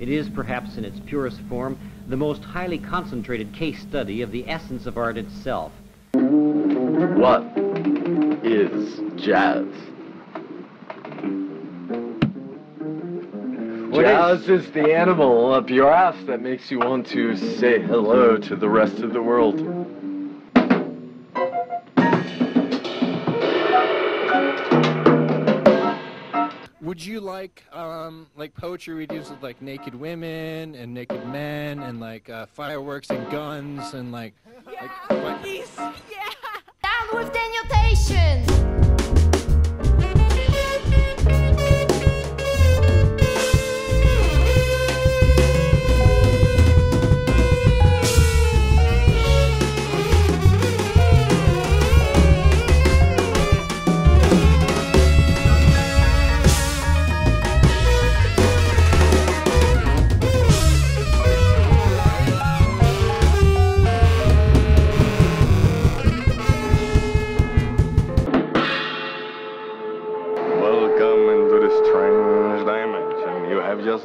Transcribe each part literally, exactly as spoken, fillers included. It is, perhaps in its purest form, the most highly concentrated case study of the essence of art itself. What is jazz? What jazz is, is the animal up your ass that makes you want to say hello to the rest of the world. Would you like, um, like poetry we do with like naked women and naked men and like uh, fireworks and guns and like... Yeah, like, please, like, yeah! Down with the notation!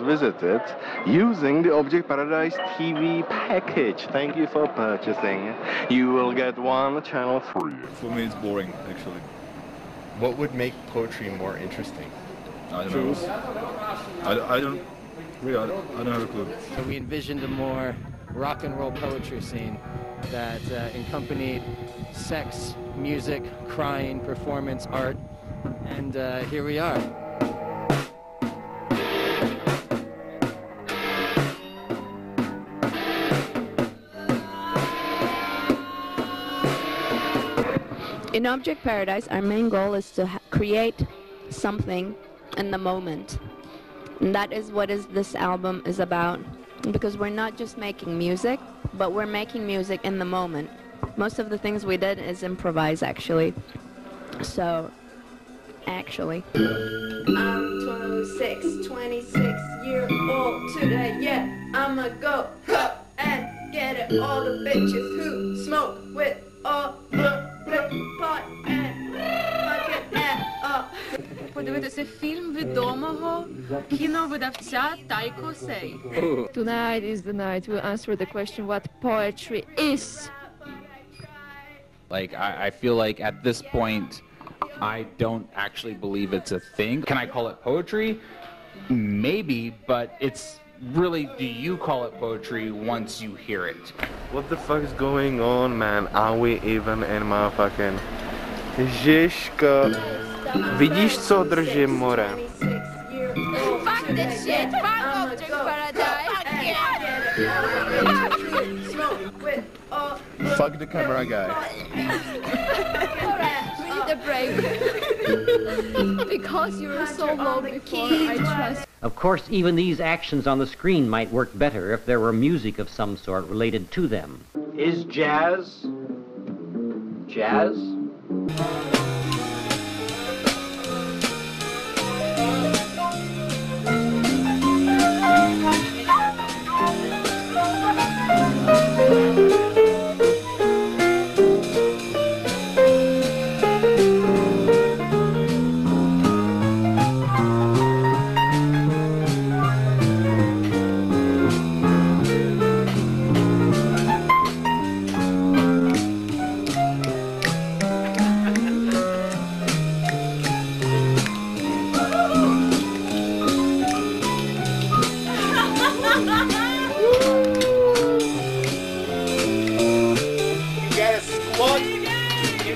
Visited using the Object Paradise T V package. Thank you for purchasing. You will get one channel free. For me, it's boring, actually. What would make poetry more interesting? I don't Truth. know. I, I don't really. I don't, I don't have a clue. So we envisioned a more rock and roll poetry scene that uh, accompanied sex, music, crying, performance, art, and uh, here we are. In Object Paradise, our main goal is to ha create something in the moment. And that is what is this album is about. Because we're not just making music, but we're making music in the moment. Most of the things we did is improvise, actually. So, actually. I'm twenty-six, twenty-six year old today, yeah. I'ma go up and get it. All the bitches who smoke with all the... Подивитися фільм відомого кіновидавця Tyko Say. Tonight is the night we'll answer the question what poetry is. Like, I, I feel like at this point, I don't actually believe it's a thing. Can I call it poetry? Maybe, but it's really, do you call it poetry once you hear it? What the fuck is going on, man? Are we even in my fucking... Žižkov. Vidíš, co držím more? Fuck this shit! Fuck Object Paradise! Fuck the camera guy. We need a break. Because you were so low before, I trust. Of course, even these actions on the screen might work better if there were music of some sort related to them. Is jazz... jazz?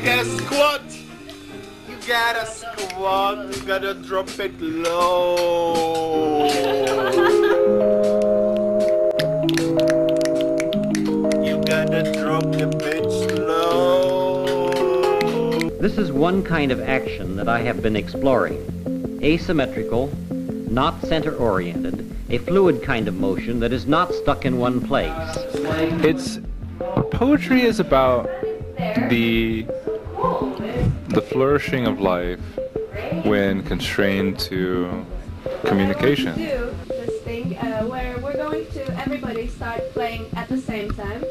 gotta squat. You gotta squat. You gotta drop it low. You gotta drop the bitch low. This is one kind of action that I have been exploring. Asymmetrical, not center-oriented, a fluid kind of motion that is not stuck in one place. It's poetry is about the the flourishing of life when constrained to communication. We're going to do this thing uh, where we're going to everybody start playing at the same time,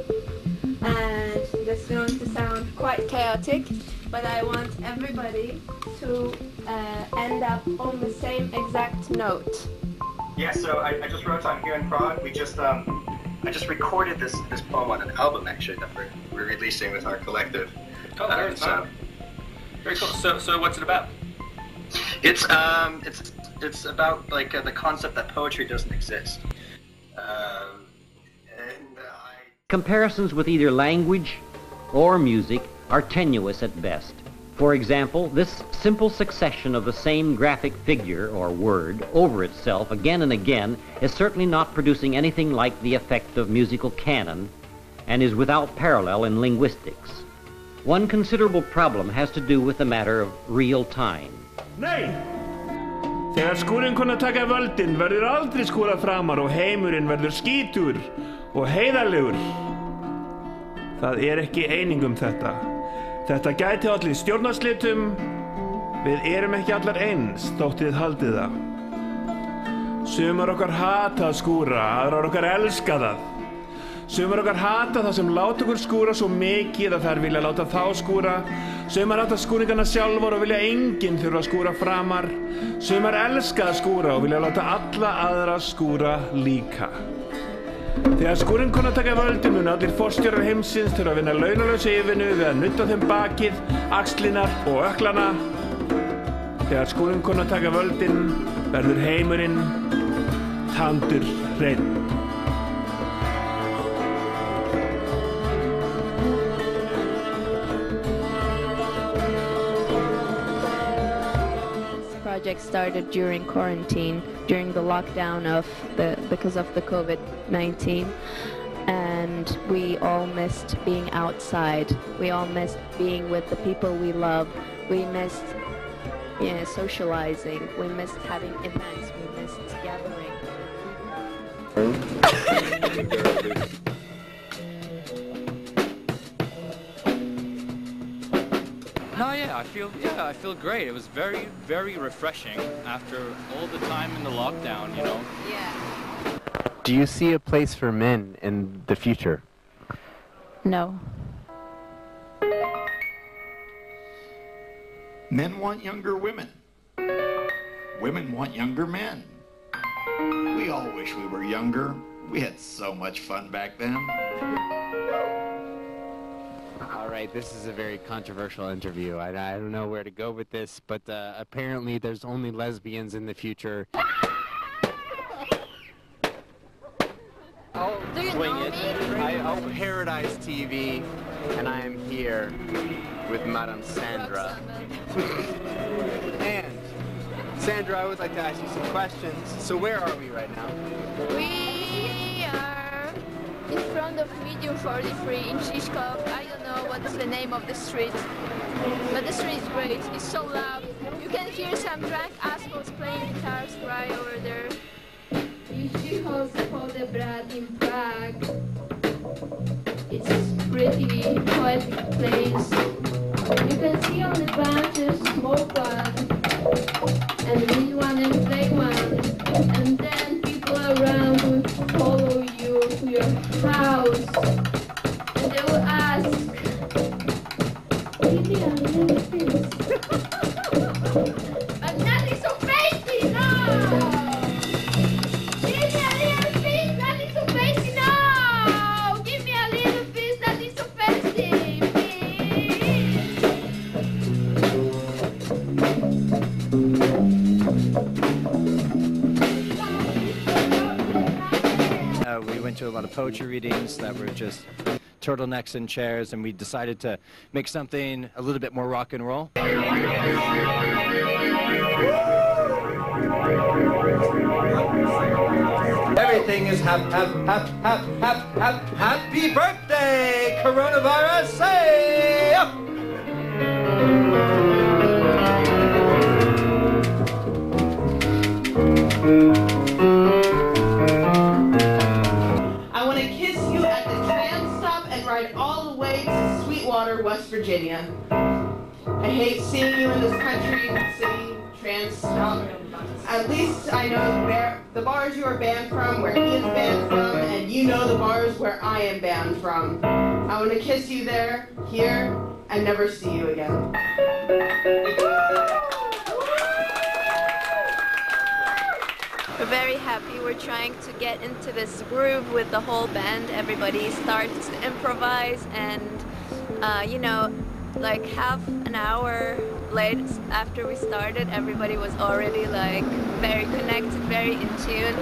and this is going to sound quite chaotic, but I want everybody to uh, end up on the same exact note. Yeah, so I, I just wrote on here in Prague. We just um, I just recorded this this poem on an album actually that we're, we're releasing with our collective. Oh, uh, very so, very cool. So, so what's it about? It's um, it's it's about like uh, the concept that poetry doesn't exist. Um, and I... Comparisons with either language or music are tenuous at best. For example, this simple succession of the same graphic figure or word over itself again and again is certainly not producing anything like the effect of musical canon and is without parallel in linguistics. One considerable problem has to do with the matter of real time. Nej! När skolan kunde ta völden verður aldrei skóla framar og heimurinn verður skítur og heiðarlegur. Það er ekki eining um þetta. Þetta gæti allir stjórnarslitum, við erum ekki allar eins, þóttið haldið það. Sumar okkar hata að skúra, aðrar okkar elska það. Sumar okkar hata það sem láta okkur skúra svo mikið að þær vilja láta þá skúra. Sumar hata skúringana sjálfar og vilja enginn þurfa að skúra framar. Sumar elska að skúra og vilja láta alla aðra skúra líka. Þegar skúrinkunna taka völdum mun allir forstjórar heimsins þurfa að vinna launalausa yfirvinnu við að nudda þeim bakið, axlinar og öklana. Þegar skúrinkunna taka völdin verður heimurinn tandur hreinn. Project started during quarantine, during the lockdown of the because of the COVID nineteen, and we all missed being outside. We all missed being with the people we love. We missed you know, socializing. We missed having events. We missed gathering. No, yeah, I feel yeah, I feel great. It was very, very refreshing after all the time in the lockdown, you know. Yeah. Do you see a place for men in the future? No. Men want younger women. Women want younger men. We all wish we were younger. We had so much fun back then. All right, this is a very controversial interview. I, I don't know where to go with this, but uh, apparently there's only lesbians in the future. I'll wing it. I, I'll Paradise T V, and I am here with Madame Sandra. And Sandra, I would like to ask you some questions. So where are we right now? We are in front of Medium forty-three in Žižkov. I don't know what's the name of the street, but the street is great. It's so loud. You can hear some drunk assholes playing guitars right over there. It's a pretty quiet place. You can see on the branches smoke one, and lead one and take one, and then people around will follow you to your house. Uh, we went to a lot of poetry readings that were just turtlenecks and chairs, and we decided to make something a little bit more rock and roll. Everything is hap, hap, hap, hap, hap, hap, happy birthday, coronavirus, say up! I want to kiss you at the tram stop and ride all the way to Sweetwater, West Virginia. I hate seeing you in this country, city, trans stop. At least I know where the bars you are banned from, where he is banned from, and you know the bars where I am banned from. I want to kiss you there, here, and never see you again. We're very happy. We're trying to get into this groove with the whole band. Everybody starts to improvise and, uh, you know, like half an hour late after we started, everybody was already like very connected, very in tune.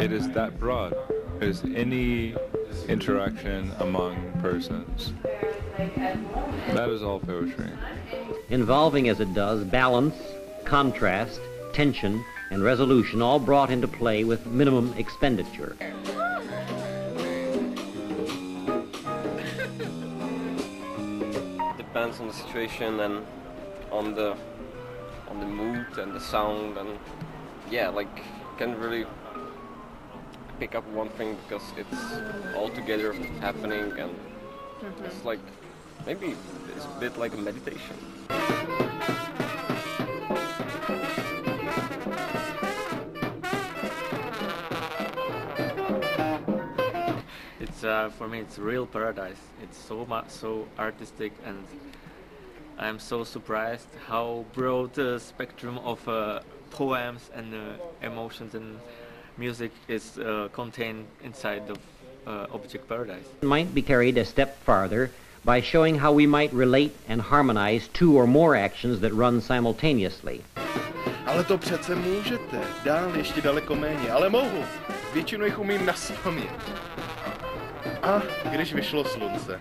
It is that broad. It is any interaction among persons. That is all poetry. Involving, as it does, balance, contrast, tension, and resolution, all brought into play with minimum expenditure. Depends on the situation and on the on the mood and the sound, and yeah, like can't really pick up one thing because it's all together happening, and mm-hmm. It's like maybe it's a bit like a meditation. It's uh, for me it's real paradise. It's so much so artistic, and I'm so surprised how broad the spectrum of uh, poems and uh, emotions and music is uh, contained inside the uh, object paradise. It might be carried a step farther by showing how we might relate and harmonize two or more actions that run simultaneously. Ale to přece můžete, dál ještě daleko méně, ale mohu, většinu jich umím naspamět. A když vyšlo slunce,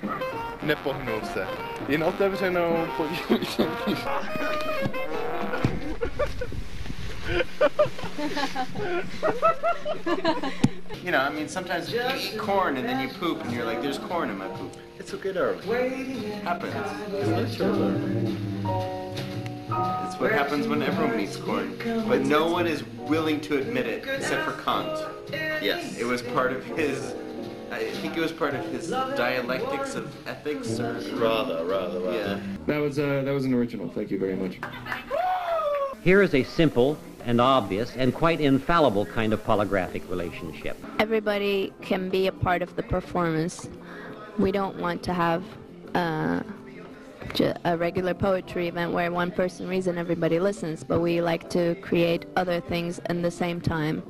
nepohnul se, jen otevřenou podílíš. You know, I mean, sometimes you eat corn and then you poop and you're like, there's corn in my poop. It's okay, darling. It happens. It's what happens when everyone eats corn. But no one is willing to admit it, except for Kant. Yes. It was part of his... I think it was part of his dialectics of ethics, or rather, rather, rather. Yeah. That was uh, that was an original. Thank you very much. Here is a simple and obvious and quite infallible kind of polygraphic relationship. Everybody can be a part of the performance. We don't want to have uh, a regular poetry event where one person reads and everybody listens, but we like to create other things in the same time.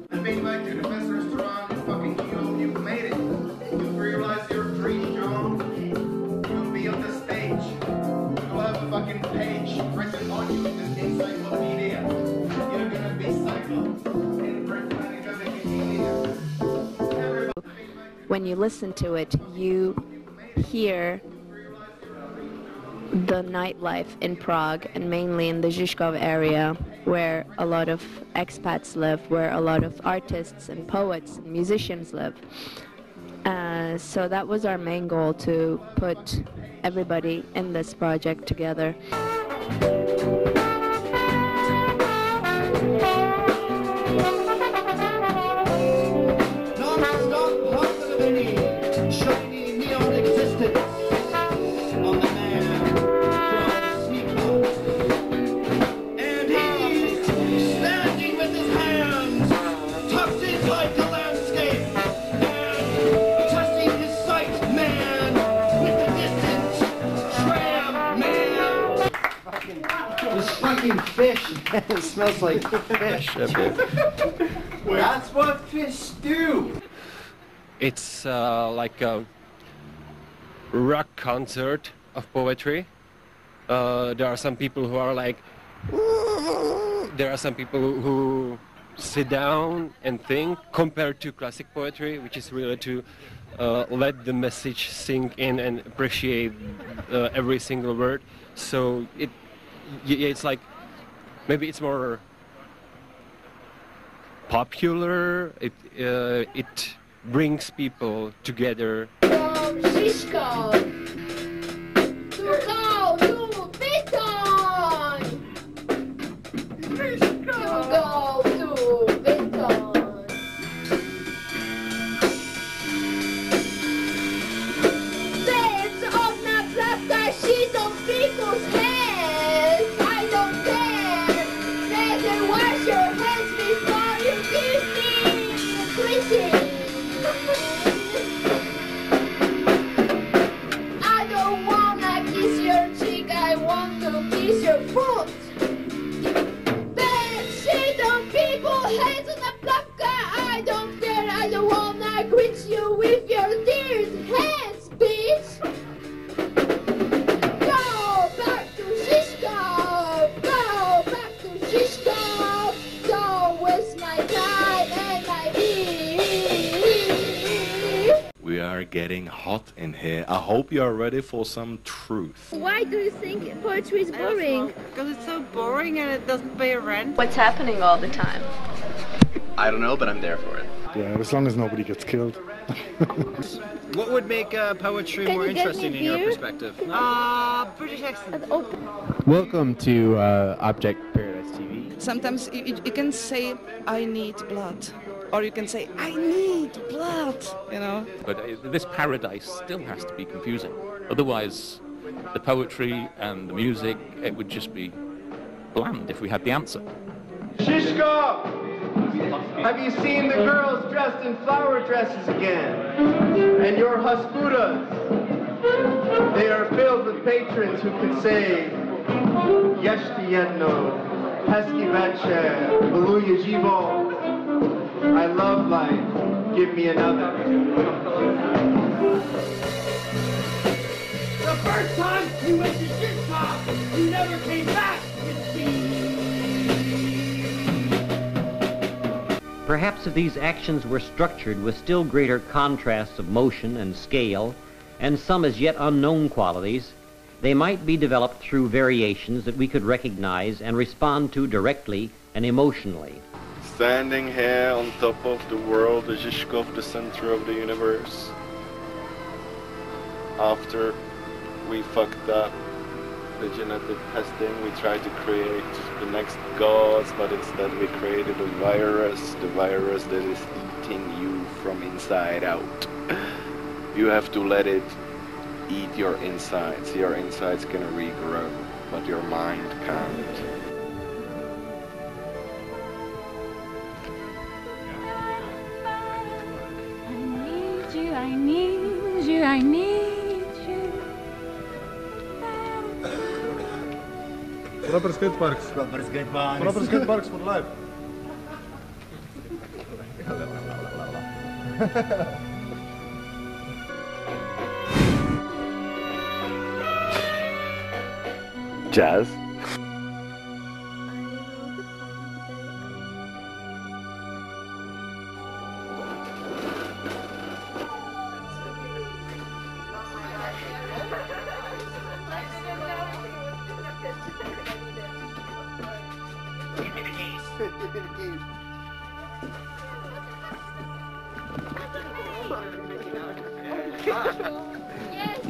When you listen to it, you hear the nightlife in Prague, and mainly in the Žižkov area, where a lot of expats live, where a lot of artists and poets and musicians live. Uh, so that was our main goal, to put everybody in this project together. It smells like fish. That's what fish do. It's uh, like a rock concert of poetry. Uh, there are some people who are like, there are some people who sit down and think, compared to classic poetry, which is really to uh, let the message sink in and appreciate uh, every single word. So it it's like, maybe it's more popular, it, uh, it brings people together. Žižkov. Getting hot in here. I hope you are ready for some truth. Why do you think poetry is boring? Because it's so boring and it doesn't pay rent. What's happening all the time? I don't know, but I'm there for it. Yeah, as long as nobody gets killed. What would make uh, poetry Can more interesting in your perspective? Uh, British accent. Welcome to uh, Object Paradise T V. Sometimes you, you can say, I need blood. Or you can say, I need blood, you know. But this paradise still has to be confusing. Otherwise, the poetry and the music, it would just be bland if we had the answer. Žižkov! Have you seen the girls dressed in flower dresses again? And your hosputahs? They are filled with patrons who could say, Yeshti Yedno, Pesky Veche, Beluya Jivo. I love life. Give me another. The first time you went to Žižkov, you never came back, it seems. Perhaps if these actions were structured with still greater contrasts of motion and scale, and some as yet unknown qualities, they might be developed through variations that we could recognize and respond to directly and emotionally. Standing here on top of the world, the Žižkov, the center of the universe. After we fucked up the genetic testing, we tried to create the next gods, but instead we created a virus, the virus that is eating you from inside out. You have to let it eat your insides. Your insides can regrow, but your mind can't. I need you, I need you. Proper skate parks. Proper skate parks. Proper skate parks for life. Jazz. Yes,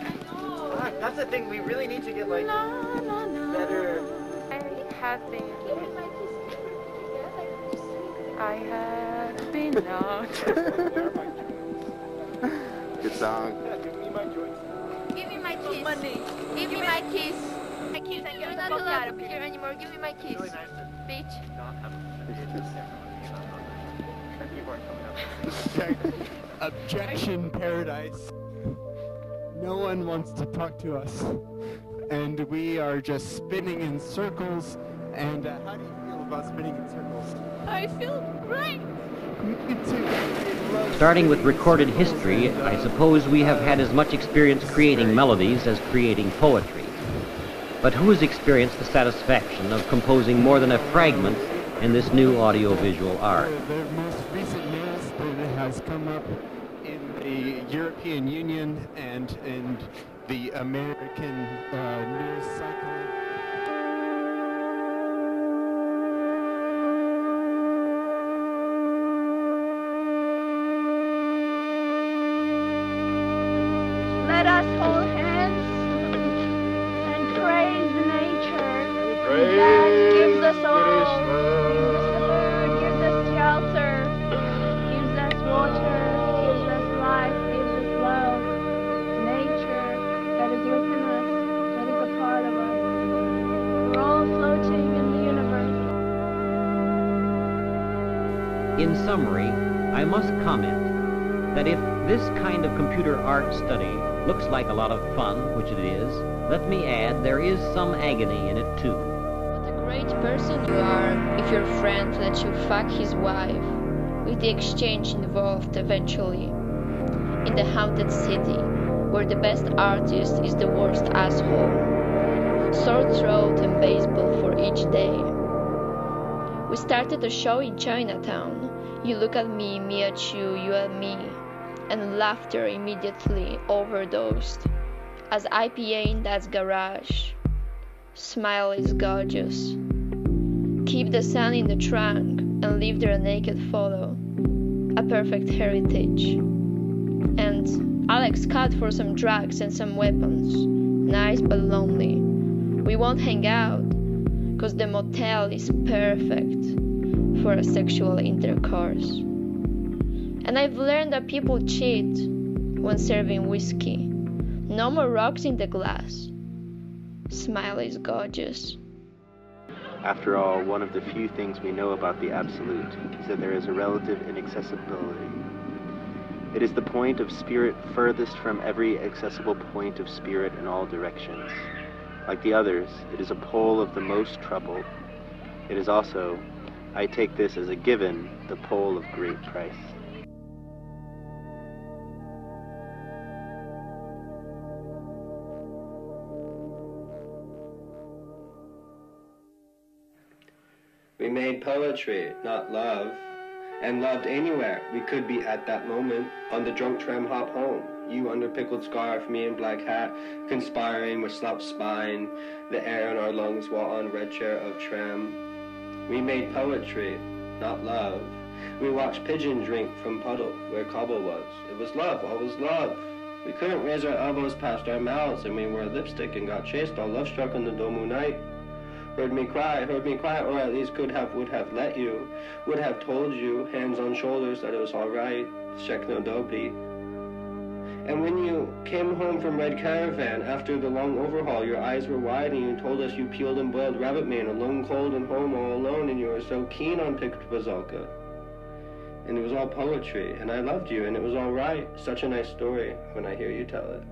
I know. Ah, that's the thing, we really need to get like no, no, no. better. I have been. I have been out. Good song. Give me my kiss. Give me my kiss. Money. Give me my kiss. My kiss. You're not allowed to be here anymore. Give me my kiss. Bitch. Objection paradise. No one wants to talk to us, and we are just spinning in circles, and uh, how do you feel about spinning in circles? I feel great! Starting with recorded history, I suppose we have had as much experience creating melodies as creating poetry. But who has experienced the satisfaction of composing more than a fragment in this new audiovisual art. The most recent news that has come up in the European Union and in the American uh, news cycle. In summary, I must comment that if this kind of computer art study looks like a lot of fun, which it is, let me add, there is some agony in it too. What a great person you are if your friend lets you fuck his wife, with the exchange involved eventually. In the haunted city, where the best artist is the worst asshole. Sore throat and baseball for each day. We started a show in Chinatown. You look at me, me at you, you at me. And laughter immediately overdosed. As I P A in Dad's garage. Smile is gorgeous. Keep the sun in the trunk and leave their naked photo. A perfect heritage. And Alex cut for some drugs and some weapons. Nice but lonely. We won't hang out. Because the motel is perfect for a sexual intercourse. And I've learned that people cheat when serving whiskey. No more rocks in the glass. Smile is gorgeous. After all, one of the few things we know about the absolute is that there is a relative inaccessibility. It is the point of spirit furthest from every accessible point of spirit in all directions. Like the others, it is a pole of the most trouble. It is also, I take this as a given, the pole of great price. We made poetry, not love, and loved anywhere. We could be at that moment on the drunk tram hop home. You under pickled scarf, me in black hat, conspiring with slop spine, the air in our lungs while on red chair of tram. We made poetry, not love. We watched pigeon drink from puddle where cobble was. It was love, always love. We couldn't raise our elbows past our mouths, and we wore lipstick and got chased all love struck on the Domu night. Heard me cry, heard me cry, or at least could have, would have let you, would have told you, hands on shoulders, that it was all right, všechno dobrý. And when you came home from Red Caravan after the long overhaul, your eyes were wide and you told us you peeled and boiled rabbit mane alone, cold and home, all alone, and you were so keen on picked bazooka. And it was all poetry, and I loved you, and it was all right. Such a nice story when I hear you tell it.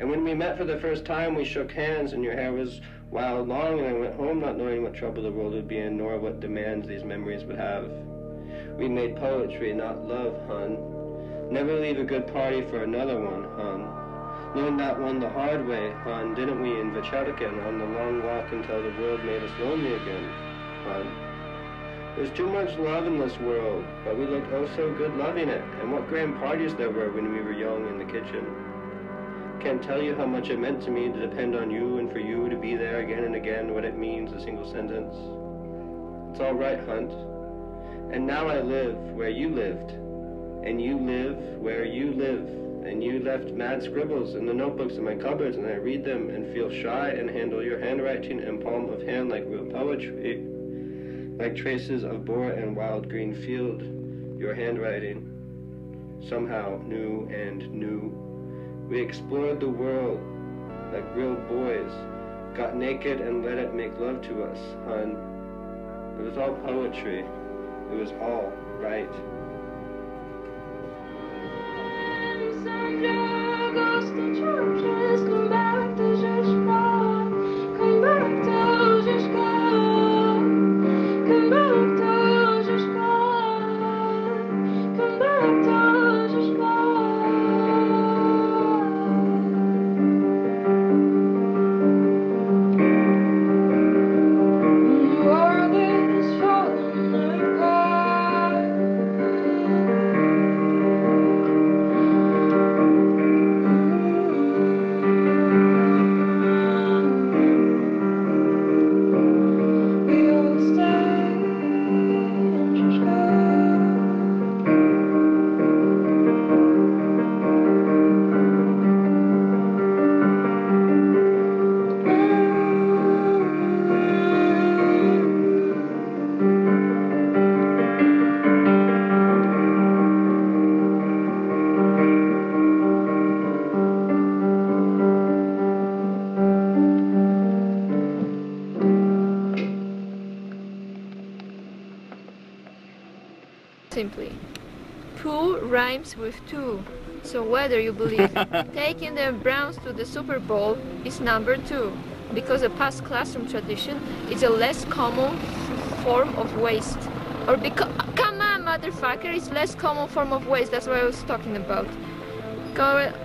And when we met for the first time, we shook hands, and your hair was wild long, and I went home not knowing what trouble the world would be in, nor what demands these memories would have. We made poetry, not love, hun. Never leave a good party for another one, hon. Learned that one the hard way, hon, didn't we, in Vecherkin, on the long walk until the world made us lonely again, hon. There's too much love in this world, but we looked oh so good loving it, and what grand parties there were when we were young in the kitchen. Can't tell you how much it meant to me to depend on you and for you to be there again and again, what it means, a single sentence. It's all right, Hunt. And now I live where you lived. And you live where you live, and you left mad scribbles in the notebooks in my cupboards, and I read them and feel shy and handle your handwriting and palm of hand like real poetry, like traces of boar and wild green field, your handwriting, somehow new and new. We explored the world like real boys, got naked and let it make love to us, hun. It was all poetry, it was all right. Sandra goes to churches, come back to Žižkov, come back to Žižkov, come back to Žižkov, come back to Žižkov. You are the simply. Poo rhymes with two. So whether you believe taking the Browns to the Super Bowl is number two, because a past classroom tradition is a less common form of waste. Or because, come on motherfucker, it's less common form of waste, that's what I was talking about.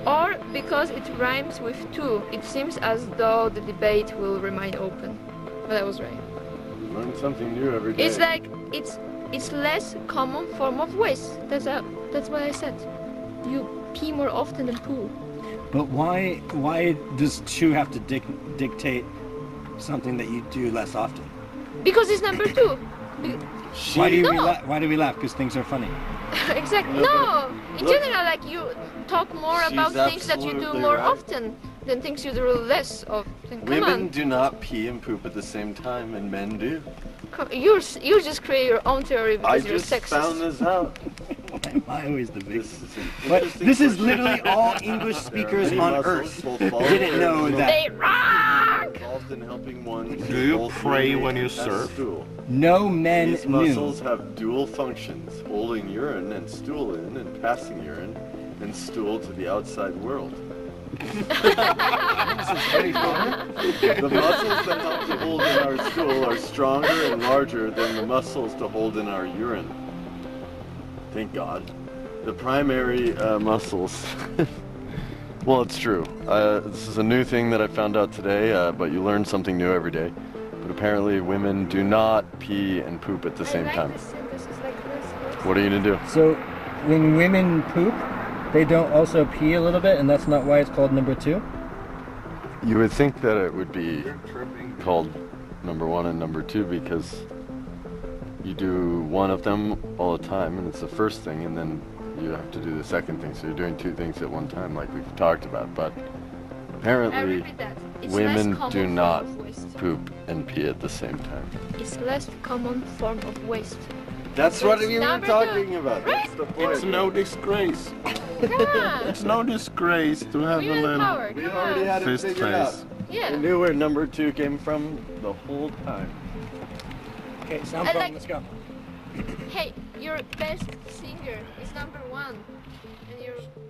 Or because it rhymes with two, it seems as though the debate will remain open. But I was right. Learn something new every day. It's like, it's it's less common form of waste. That's, a, that's what I said. You pee more often than poo. But why why does two have to dic dictate something that you do less often? Because it's number two. Be she, why do no. we la why do we laugh? Because things are funny. Exactly. No. In Look. general, like you talk more She's about things that you do more right. often than things you do less of. Then, Women come on. do not pee and poop at the same time, and men do. You you just create your own theory because I you're sexist. I just found this out. Why am I always the biggest? This, is, this is literally all English speakers on Earth didn't know that. They rock! Do you pray when you surf? Stool. No men These knew. These muscles have dual functions, holding urine and stool in and passing urine and stool to the outside world. This is very funny. The muscles that help to hold in our stool are stronger and larger than the muscles to hold in our urine. Thank God. The primary uh, muscles. Well, it's true. Uh, this is a new thing that I found out today, uh, but you learn something new every day. But apparently women do not pee and poop at the I same like time. This like this, this. What are you going to do? So when women poop, they don't also pee a little bit, and that's not why it's called number two? You would think that it would be called number one and number two because you do one of them all the time, and it's the first thing, and then you have to do the second thing. So you're doing two things at one time, like we've talked about. But apparently, women do not poop and pee at the same time. It's less common form of waste. That's what we were talking about. That's the point. It's no disgrace. It's no disgrace to have a little. We already had it figured out. Yeah. We knew where number two came from the whole time. Okay, sound problem, like, let's go. Hey, your best singer is number one, and you're...